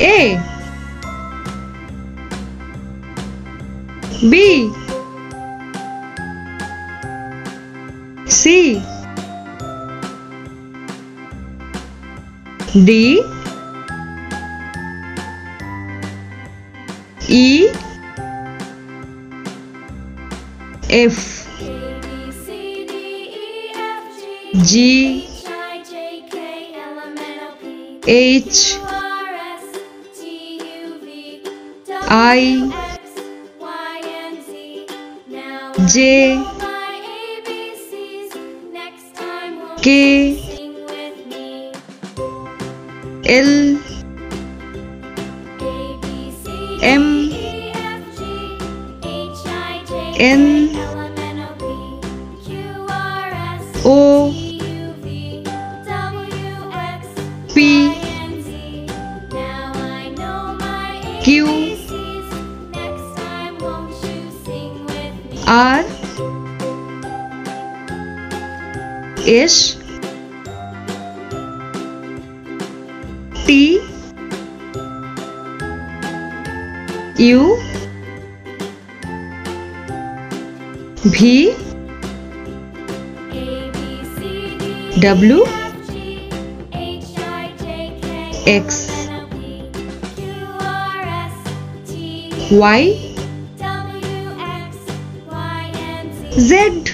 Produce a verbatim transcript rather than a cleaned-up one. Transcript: A, B, C, D, E, F, G, H, I, J, K, L, M, N, O, P, Q, R, S, T, U, V, W, X, Y, Z.